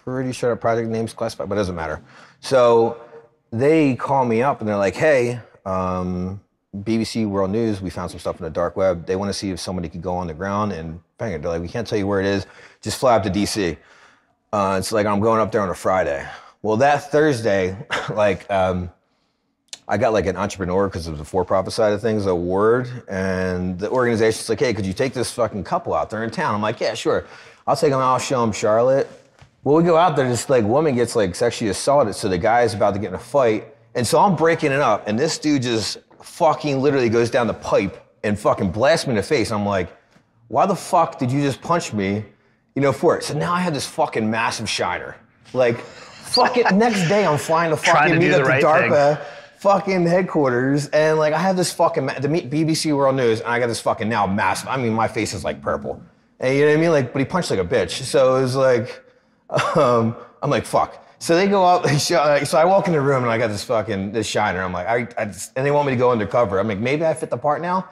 Pretty sure our project name's classified, but it doesn't matter. So they call me up and they're like, hey, BBC World News, we found some stuff in the dark web. They want to see if somebody could go on the ground and bang it. They're like, we can't tell you where it is. Just fly up to DC. It's like, I'm going up there on a Friday. Well, that Thursday, like, I got like an entrepreneur, because of the for-profit side of things, award. And the organization's like, hey, could you take this fucking couple out? They're in town. I'm like, yeah, sure. I'll take them out, I'll show them Charlotte. Well, we go out there, this like woman gets like sexually assaulted, so the guy's about to get in a fight. And so I'm breaking it up, and this dude just fucking literally goes down the pipe and fucking blasts me in the face. I'm like, why the fuck did you just punch me, you know, for it? So now I have this fucking massive shiner. Like, fuck it, next day I'm flying to fucking meet up to DARPA fucking headquarters, and like I have this fucking, to meet BBC World News, and I got this fucking now massive, I mean, my face is like purple. And you know what I mean? Like, but he punched like a bitch. So it was like, I'm like, fuck. So they go out, they show, like, so I walk in the room and I got this fucking, this shiner. I'm like, and they want me to go undercover. I'm like, maybe I fit the part now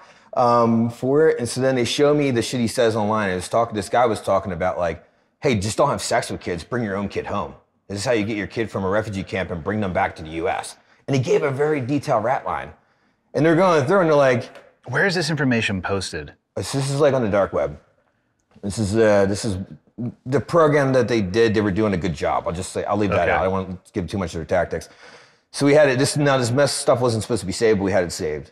for it. And so then they show me the shit he says online. And this guy was talking about like, hey, just don't have sex with kids, bring your own kid home. This is how you get your kid from a refugee camp and bring them back to the US. And he gave a very detailed rat line. And they're going through and they're like, where is this information posted? This is like on the dark web. This is the program that they did, they were doing a good job. I'll just say, I'll leave that out. I don't want to give too much of their tactics. So we had it, this mess stuff wasn't supposed to be saved, but we had it saved.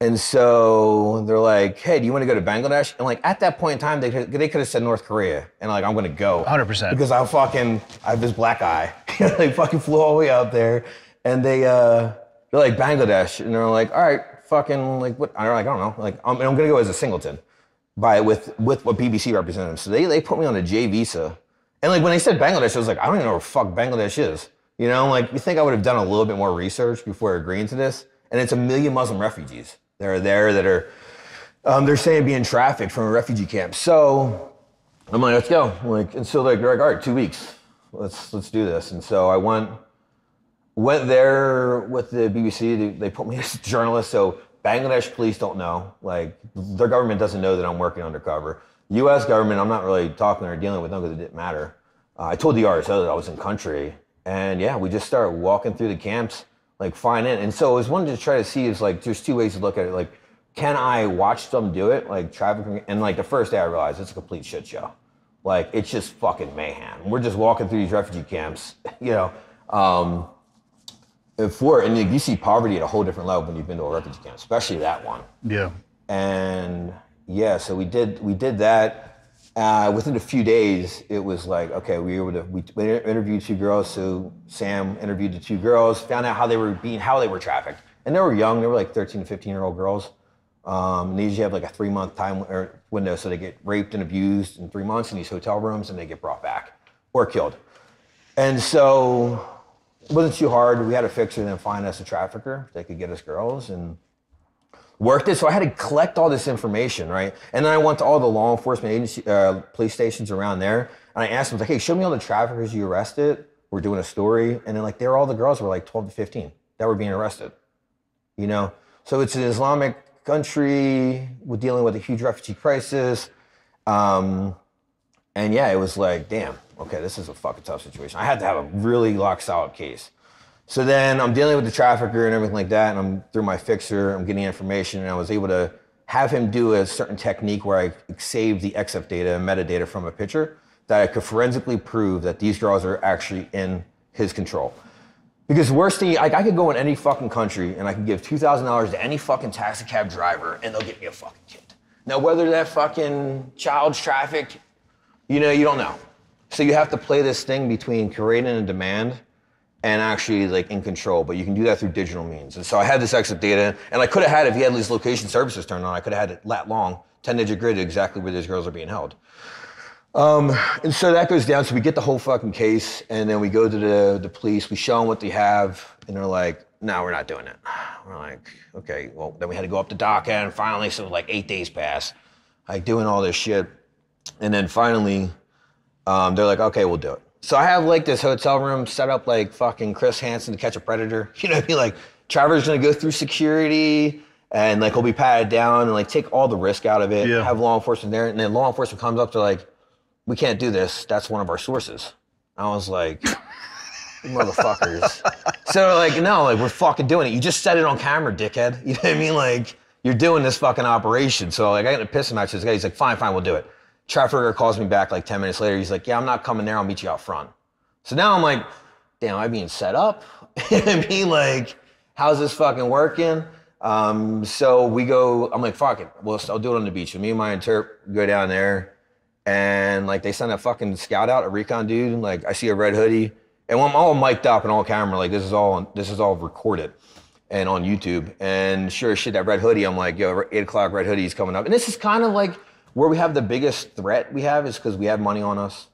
And so they're like, hey, do you want to go to Bangladesh? And like, at that point in time, they could have said North Korea. And like, I'm going to go. 100%. Because I have this black eye. They fucking flew all the way out there. And they're like, Bangladesh. And they're like, all right, fucking, like, what? And they're like, I don't know. Like, I'm going to go as a singleton. With what BBC representatives. So they put me on a J visa. And like when they said Bangladesh, I was like, I don't even know where fuck Bangladesh is. You know, like you think I would have done a little bit more research before agreeing to this. And it's 1 million Muslim refugees that are there that are, they're saying being trafficked from a refugee camp. So I'm like, let's go. Like, and so like, they're like, all right, 2 weeks. Let's do this. And so I went there with the BBC. They put me as a journalist. So Bangladesh police don't know. Like, their government doesn't know that I'm working undercover. U.S. government, I'm not really talking or dealing with them because it didn't matter. I told the RSO that I was in country. And yeah, we just started walking through the camps, like, fine in. And so I was wanting to try to see if, like, there's 2 ways to look at it. Like, can I watch them do it? Like, trafficking. And, like, the first day I realized it's a complete shit show. Like, it's just fucking mayhem. We're just walking through these refugee camps, you know. And you see poverty at a whole different level when you've been to a refugee camp, especially that one. Yeah. And yeah, so we did that. Within a few days, it was like, okay, we interviewed 2 girls. So Sam interviewed the 2 girls, found out how they were trafficked. And they were young. They were like 13 to 15-year-old girls. And they usually have like a 3-month time window. So they get raped and abused in 3 months in these hotel rooms, and they get brought back or killed. And so it wasn't too hard. We had a fixer and then find us a trafficker. They could get us girls and worked it. So I had to collect all this information, right? And then I went to all the law enforcement agency, police stations around there. And I asked them, like, hey, show me all the traffickers you arrested. We're doing a story. And then like, all the girls were like 12 to 15 that were being arrested, you know? So it's an Islamic country. We're dealing with a huge refugee crisis. And yeah, it was like, damn. Okay, this is a fucking tough situation. I had to have a really rock-solid case. So then I'm dealing with the trafficker and everything like that, and I'm through my fixer, I'm getting information, and I was able to have him do a certain technique where I saved the EXIF data and metadata from a picture that I could forensically prove that these girls are actually in his control. Because the worst thing, like, I could go in any fucking country and I could give $2,000 to any fucking taxi cab driver and they'll get me a fucking kid. Now, whether that fucking child's trafficked, you know, you don't know. So you have to play this thing between creating a demand and actually like in control, but you can do that through digital means. And so I had this exit data, and I could have had, if he had these location services turned on, I could have had it lat long, 10-digit grid exactly where these girls are being held. And so that goes down, so we get the whole fucking case, and then we go to the police, we show them what they have, and they're like, no, we're not doing it. We're like, okay, well, then we had to go up to DACA, and finally, so like 8 days pass, like doing all this shit. And then finally, they're like, okay, we'll do it. So I have like this hotel room set up like fucking Chris Hansen to catch a predator. You know what I mean? Like, Trevor's gonna go through security, and like he'll be patted down and like take all the risk out of it, yeah. Have law enforcement there, and then law enforcement comes up to like, we can't do this, that's one of our sources. I was like, motherfuckers. So like, no, like we're fucking doing it. You just said it on camera, dickhead. You know what I mean? Like, you're doing this fucking operation. So like, I got in a pissing match with this guy, he's like, fine, fine, we'll do it. Trafficker calls me back like 10 minutes later, he's like, yeah, I'm not coming there, I'll meet you out front. So now I'm like, damn, I'm being set up. You know what I mean? Like, how's this fucking working? So we go, I'm like, fuck it, well, I'll do it on the beach. So me and my interp go down there, and like they send a fucking scout out, a recon dude, and like I see a red hoodie, and I'm all mic'd up and all camera, like this is all recorded and on YouTube. And sure as shit, that red hoodie, I'm like, yo, 8 o'clock, red hoodie is coming up. And this is kind of like where we have the biggest threat we have is because we have money on us,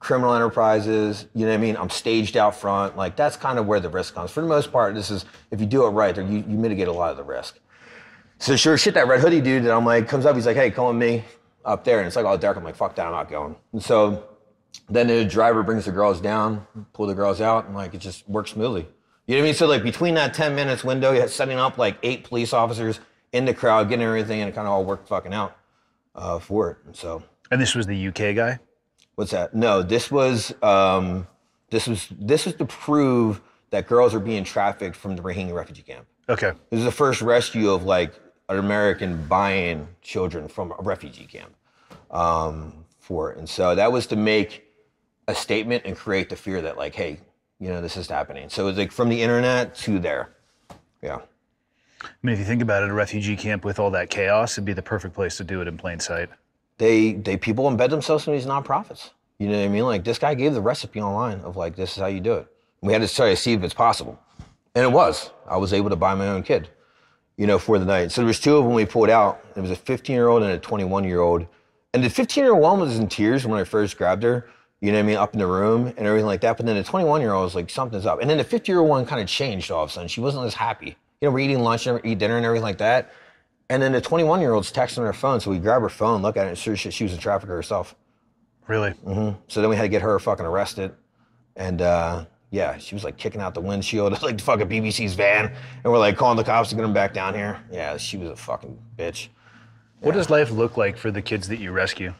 criminal enterprises, you know what I mean? I'm staged out front, like that's kind of where the risk comes. For the most part, this is, if you do it right, you mitigate a lot of the risk. So sure as shit, that red hoodie dude that I'm like, comes up, he's like, hey, come with me up there, and it's like all dark. I'm like, fuck that, I'm not going. And so then the driver brings the girls down, pull the girls out, and like it just works smoothly. You know what I mean? So like between that 10 minutes window, you had setting up like 8 police officers in the crowd, getting everything, and it kind of all worked fucking out for it. And so. And this was the UK guy? What's that? No, this was to prove that girls are being trafficked from the Rohingya refugee camp. Okay. This is the first rescue of like an American buying children from a refugee camp for it. And so that was to make a statement and create the fear that like, hey, you know, this is happening. So it's like from the internet to there. Yeah. I mean, if you think about it, a refugee camp with all that chaos would be the perfect place to do it in plain sight. People embed themselves in these nonprofits. You know what I mean? Like this guy gave the recipe online of like, this is how you do it. We had to try to see if it's possible. And it was. I was able to buy my own kid, you know, for the night. So there was 2 of them we pulled out. It was a 15-year-old and a 21-year-old. And the 15-year-old one was in tears when I first grabbed her, you know what I mean, up in the room and everything like that. But then the 21-year-old was like, something's up. And then the 50-year-old one kind of changed all of a sudden. She wasn't as happy. You know, we're eating lunch and eat dinner and everything like that. And then the 21-year-old's texting on her phone. So we grab her phone, look at it, and sure she was a trafficker herself. Really? Mm-hmm. So then we had to get her fucking arrested. And yeah, she was like kicking out the windshield of like the fucking BBC's van. And we're like calling the cops to get them back down here. Yeah, she was a fucking bitch. Yeah. What does life look like for the kids that you rescue?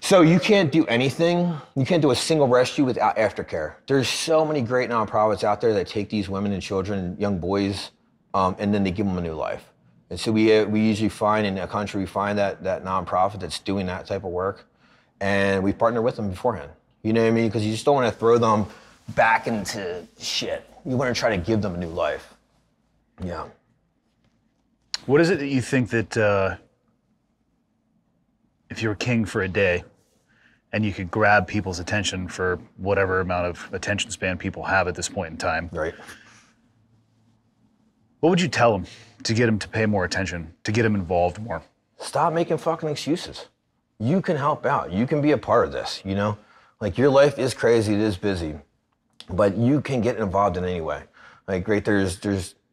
So you can't do anything. You can't do a single rescue without aftercare. There's so many great nonprofits out there that take these women and children, young boys, and then they give them a new life. And so we usually find in a country, we find that nonprofit that's doing that type of work, and we partner with them beforehand. You know what I mean? Because you just don't want to throw them back into shit. You want to try to give them a new life. Yeah. What is it that you think that if you were king for a day and you could grab people's attention for whatever amount of attention span people have at this point in time, right? What would you tell them to get them to pay more attention, to get them involved more? Stop making fucking excuses. You can help out. You can be a part of this, you know? Like, your life is crazy, it is busy, but you can get involved in any way. Like, great, there's the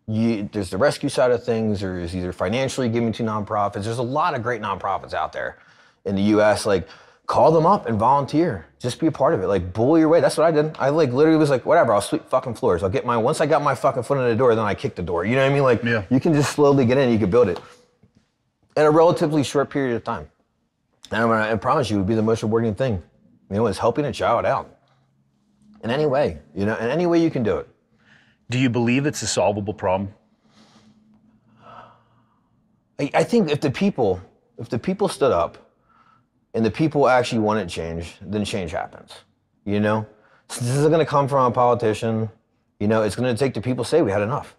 rescue side of things, there's either financially giving to nonprofits. There's a lot of great nonprofits out there in the US. Like, call them up and volunteer. Just be a part of it. Like, bull your way. That's what I did. I like literally was like, whatever, I'll sweep fucking floors. I'll get my, once I got my fucking foot in the door, then I kicked the door. You know what I mean? Like, yeah. You can just slowly get in, you can build it in a relatively short period of time. And I promise you, it would be the most rewarding thing. You know, it's helping a child out in any way, you know, in any way you can do it. Do you believe it's a solvable problem? I think if the people stood up, and the people actually want it changed, then change happens, you know? So this is going to come from a politician. You know, it's going to take the people say we had enough.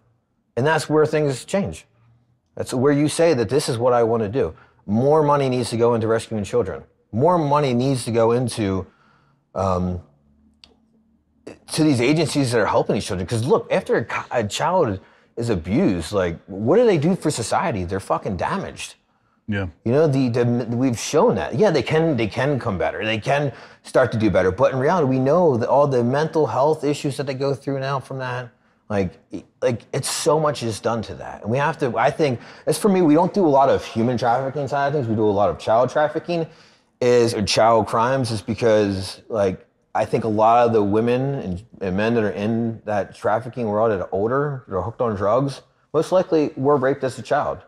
And that's where things change. That's where you say that this is what I want to do. More money needs to go into rescuing children. More money needs to go into to these agencies that are helping these children. Because look, after a child is abused, like, what do they do for society? They're fucking damaged. Yeah. You know, we've shown that. Yeah, they can come better. They can start to do better. But in reality, we know that all the mental health issues that they go through now from that, like it's so much is done to that. And we have to, I think, as for me, we don't do a lot of human trafficking side of things. We do a lot of child trafficking or child crimes is because, like, I think a lot of the women and men that are in that trafficking world that are older, that are hooked on drugs, most likely were raped as a child.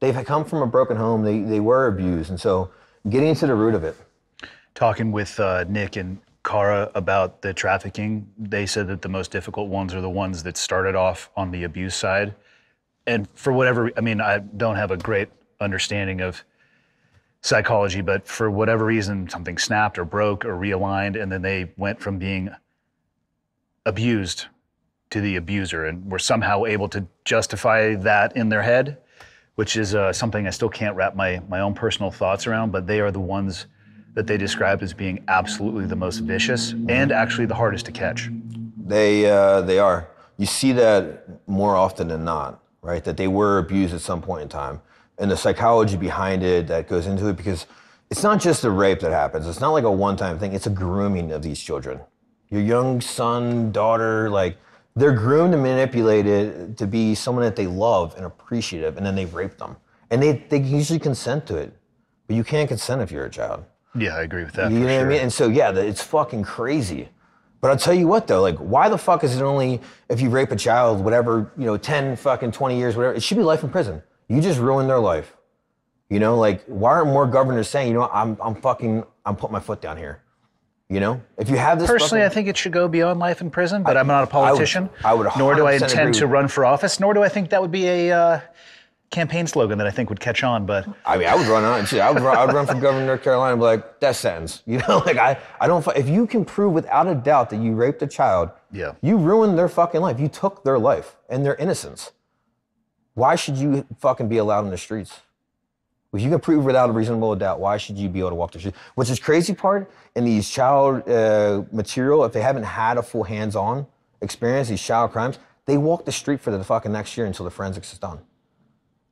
They've come from a broken home. They were abused. And so getting to the root of it. Talking with Nick and Cara about the trafficking, they said that the most difficult ones are the ones that started off on the abuse side. And for whatever, I mean, I don't have a great understanding of psychology, but for whatever reason, something snapped or broke or realigned, and then they went from being abused to the abuser and were somehow able to justify that in their head, which is something I still can't wrap my own personal thoughts around, but they are the ones that they described as being absolutely the most vicious and actually the hardest to catch. They are. You see that more often than not, right? That they were abused at some point in time. And the psychology behind it that goes into it, because it's not just the rape that happens. It's not like a one-time thing. It's a grooming of these children. Your young son, daughter, like, they're groomed and manipulated to be someone that they love and appreciative, and then they rape them. And they usually consent to it, but you can't consent if you're a child. Yeah, I agree with that. You know what I mean? And so, yeah, it's fucking crazy. But I'll tell you what, though, like, why the fuck is it only if you rape a child, whatever, you know, 10 fucking 20 years, whatever, it should be life in prison. You just ruined their life. You know, like, why aren't more governors saying, you know, I'm putting my foot down here? You know, if you have this. Personally, I think it should go beyond life in prison, but I'm not a politician. I would nor do I intend to run for office, nor do I think that would be a campaign slogan that I think would catch on. But I mean, I would run on. See, I would run for governor of North Carolina and be like, death sentence. You know, like, I don't. If you can prove without a doubt that you raped a child, yeah, you ruined their fucking life. You took their life and their innocence. Why should you fucking be allowed in the streets? If you can prove without a reasonable doubt, why should you be able to walk the street? Which is crazy part, in these child material, if they haven't had a full hands-on experience, these child crimes, they walk the street for the fucking next year until the forensics is done.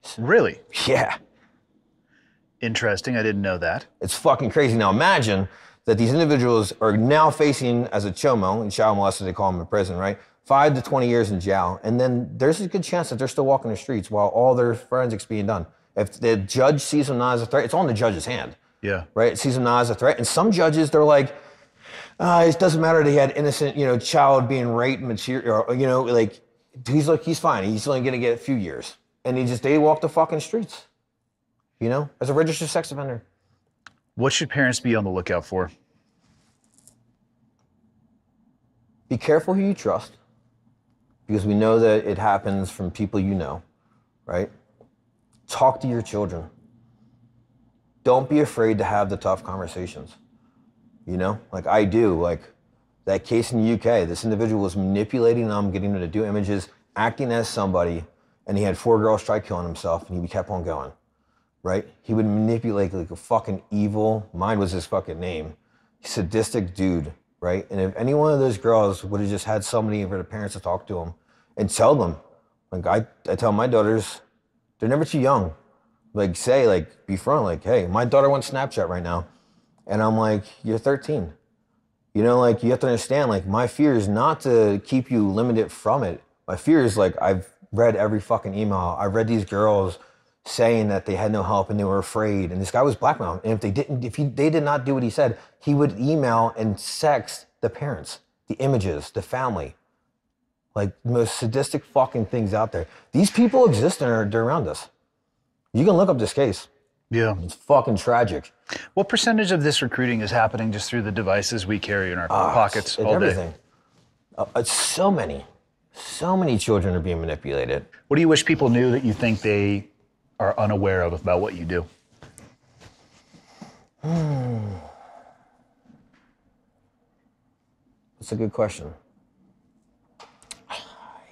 So, really? Yeah. Interesting, I didn't know that. It's fucking crazy. Now imagine that these individuals are now facing, as a chomo, and child molester, they call them in prison, right? 5 to 20 years in jail, and then there's a good chance that they're still walking the streets while all their forensics being done. If the judge sees them not as a threat, it's on the judge's hand. Yeah. Right? It sees them not as a threat. And some judges, they're like, it doesn't matter that he had innocent, you know, child being raped material, or, you know, like, he's fine. He's only going to get a few years. And they walk the fucking streets, you know, as a registered sex offender. What should parents be on the lookout for? Be careful who you trust, because we know that it happens from people you know, right? Talk to your children. Don't be afraid to have the tough conversations. You know, like I do, like that case in the UK, this individual was manipulating them, getting them to do images, acting as somebody, and he had 4 girls try killing himself, and he kept on going, right? He would manipulate like a fucking evil, mine was his fucking name, sadistic dude, right? And if any one of those girls would have just had somebody for the parents to talk to him and tell them, like I tell my daughters, they're never too young. Like, say, like, be front, like, hey, my daughter wants Snapchat right now. And I'm like, you're 13. You know, like, you have to understand, like, my fear is not to keep you limited from it. My fear is, like, I've read every fucking email. I read these girls saying that they had no help and they were afraid. And this guy was blackmailing. And if they didn't, they did not do what he said, he would email and sext the parents, the images, the family. Like, the most sadistic fucking things out there. These people exist and they're around us. You can look up this case. Yeah. It's fucking tragic. What percentage of this recruiting is happening just through the devices we carry in our pockets all day? So many children are being manipulated. What do you wish people knew that you think they are unaware of about what you do? That's a good question.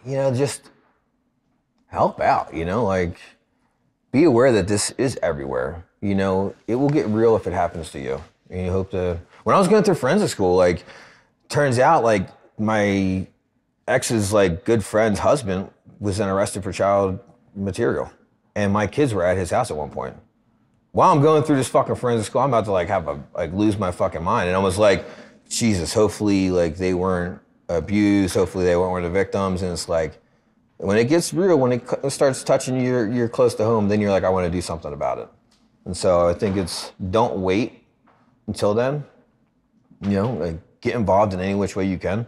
You know, just help out, you know, like be aware that this is everywhere. You know, it will get real if it happens to you. And you hope to, when I was going through forensic school, like turns out like my ex's like good friend's husband was then arrested for child material. And my kids were at his house at one point. While I'm going through this fucking forensic school, I'm about to like have a, like lose my fucking mind. And I was like, Jesus, hopefully like they weren't abused. Hopefully they weren't one of the victims. And it's like, when it gets real, when it starts touching you, you're close to home, then you're like, I want to do something about it. And so I think it's, don't wait until then, you know, like get involved in any which way you can.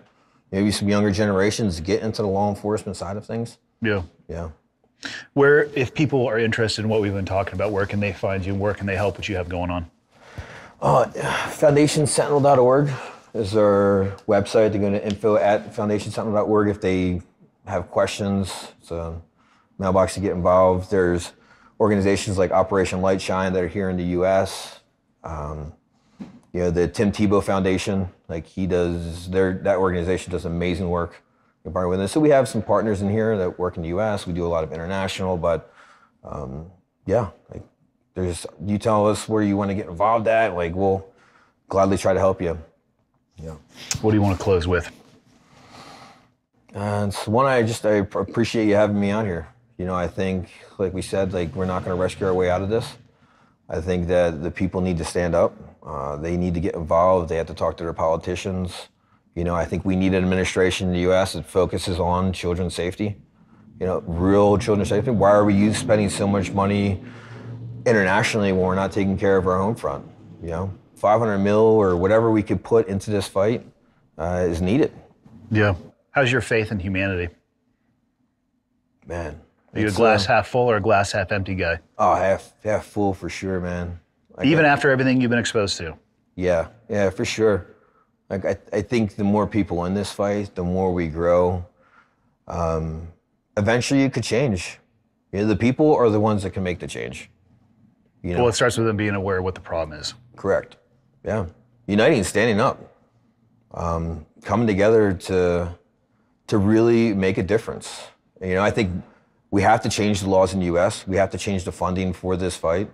Maybe some younger generations get into the law enforcement side of things. Yeah. Yeah. Where, if people are interested in what we've been talking about, where can they find you and where can they help what you have going on? FoundationSentinel.org is our website. They go to info@FoundationSentinel.org if they have questions. It's a mailbox to get involved. There's organizations like Operation Light Shine that are here in the U.S. You know, the Tim Tebow Foundation, like he does, that organization does amazing work. So we have some partners in here that work in the U.S. We do a lot of international, but yeah, like there's, you tell us where you want to get involved at, like we'll gladly try to help you. Yeah. What do you want to close with? It's one I appreciate you having me on here. You know, I think, like we said, like we're not going to rescue our way out of this. I think that the people need to stand up. They need to get involved. They have to talk to their politicians. You know, I think we need an administration in the U.S. that focuses on children's safety, you know, real children's safety. Why are we spending so much money internationally when we're not taking care of our own front? You know, 500 mil or whatever we could put into this fight is needed. Yeah. How's your faith in humanity? Man. Are you a glass half full or a glass half empty guy? Oh, half full for sure, man. Like even after everything you've been exposed to? Yeah. Yeah, for sure. Like I think the more people in this fight, the more we grow. Eventually, it could change. You know, the people are the ones that can make the change. You know? Well, it starts with them being aware of what the problem is. Correct. Yeah. Uniting, standing up, coming together to really make a difference. You know, I think we have to change the laws in the U.S. We have to change the funding for this fight.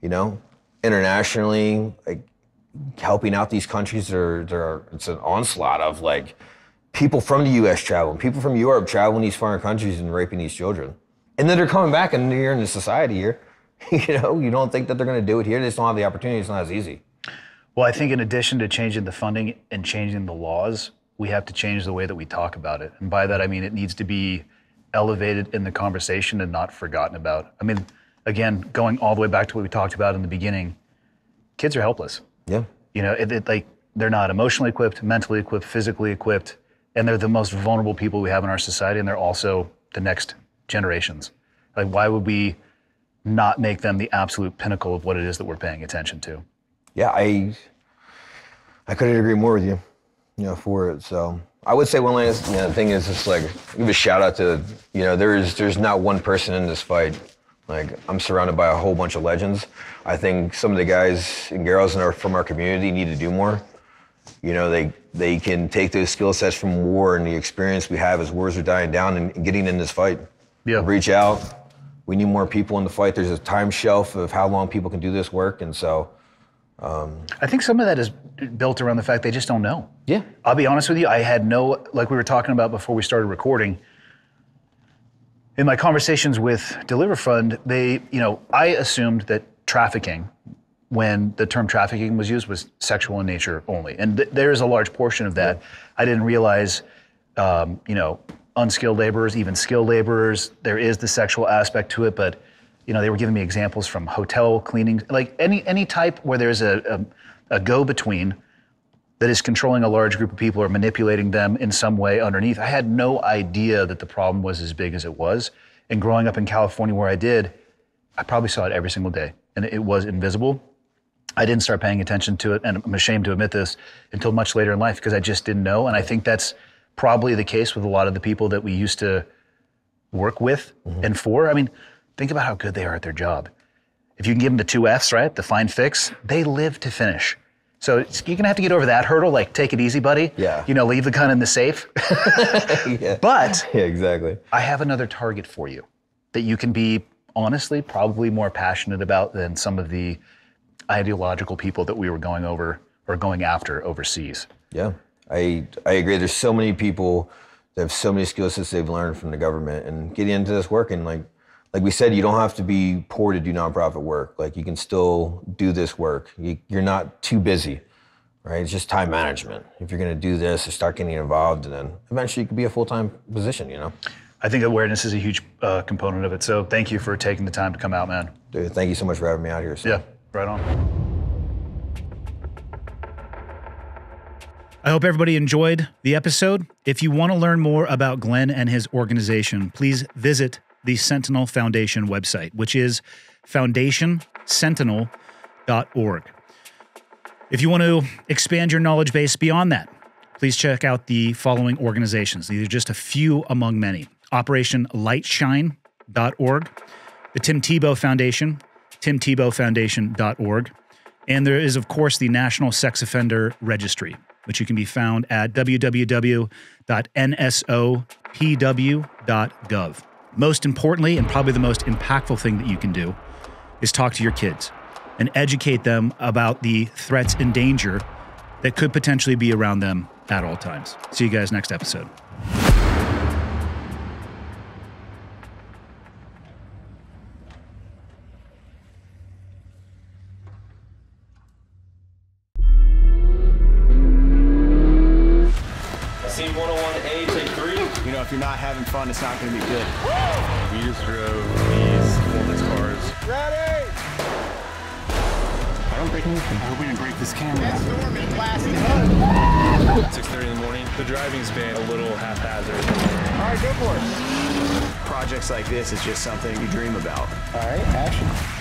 You know, internationally, like, helping out these countries, it's an onslaught of like people from the U.S. traveling, people from Europe traveling these foreign countries and raping these children, and then they're coming back and they're in the society here. You know, you don't think that they're going to do it here. They just don't have the opportunity. It's not as easy. Well, I think in addition to changing the funding and changing the laws, we have to change the way that we talk about it, and by that I mean it needs to be elevated in the conversation and not forgotten about. I mean, again, going all the way back to what we talked about in the beginning, kids are helpless. Yeah. You know, like they're not emotionally equipped, mentally equipped, physically equipped, and they're the most vulnerable people we have in our society, and they're also the next generations. Like, why would we not make them the absolute pinnacle of what it is that we're paying attention to? Yeah, I couldn't agree more with you, you know, for it. So I would say one last thing is just like give a shout out to, you know, there's not one person in this fight. Like, I'm surrounded by a whole bunch of legends. I think some of the guys and girls from our community need to do more. You know, they can take those skill sets from war and the experience we have as wars are dying down and getting in this fight. Yeah. Reach out. We need more people in the fight. There's a time shelf of how long people can do this work. And so, I think some of that is built around the fact they just don't know. Yeah. I'll be honest with you. I had no, like we were talking about before we started recording, in my conversations with Deliver Fund, I assumed that trafficking, when the term trafficking was used, was sexual in nature only. And there is a large portion of that. Yeah. I didn't realize, you know, unskilled laborers, even skilled laborers, there is the sexual aspect to it, but, you know, they were giving me examples from hotel cleaning, like any type where there's a go-between that is controlling a large group of people or manipulating them in some way underneath. I had no idea that the problem was as big as it was. And growing up in California where I did, I probably saw it every single day, and it was invisible. I didn't start paying attention to it, and I'm ashamed to admit this, until much later in life because I just didn't know. And I think that's probably the case with a lot of the people that we used to work with and for. I mean, think about how good they are at their job. If you can give them the 2 Fs, right? The find, fix, they live to finish. So you're gonna have to get over that hurdle, like take it easy, buddy. Yeah. You know, leave the gun in the safe. Yeah. But yeah, exactly. I have another target for you that you can be honestly probably more passionate about than some of the ideological people that we were going over or going after overseas. Yeah, I agree. There's so many people that have so many skill sets they've learned from the government and getting into this work, and like we said, you don't have to be poor to do nonprofit work. Like, you can still do this work. You're not too busy, right? It's just time management. If you're gonna do this and start getting involved, and then eventually you could be a full-time position, you know? I think awareness is a huge component of it. So thank you for taking the time to come out, man. Dude, thank you so much for having me out here. So. Yeah, right on. I hope everybody enjoyed the episode. If you want to learn more about Glenn and his organization, please visit the Sentinel Foundation website, which is foundationsentinel.org. If you want to expand your knowledge base beyond that, please check out the following organizations. These are just a few among many. Operation Light Shine.org, the Tim Tebow Foundation, timtebowfoundation.org, and there is, of course, the National Sex Offender Registry, which you can be found at www.nsopw.gov. Most importantly, and probably the most impactful thing that you can do, is talk to your kids and educate them about the threats and danger that could potentially be around them at all times. See you guys next episode. If you're not having fun, it's not going to be good. Woo! We just drove these oldest cars. Ready? I don't break anything. I hope we didn't break this camera. That's Thorn being blasted. 6:30 in the morning. The driving's been a little haphazard. All right, go for it. Projects like this is just something you dream about. All right, action.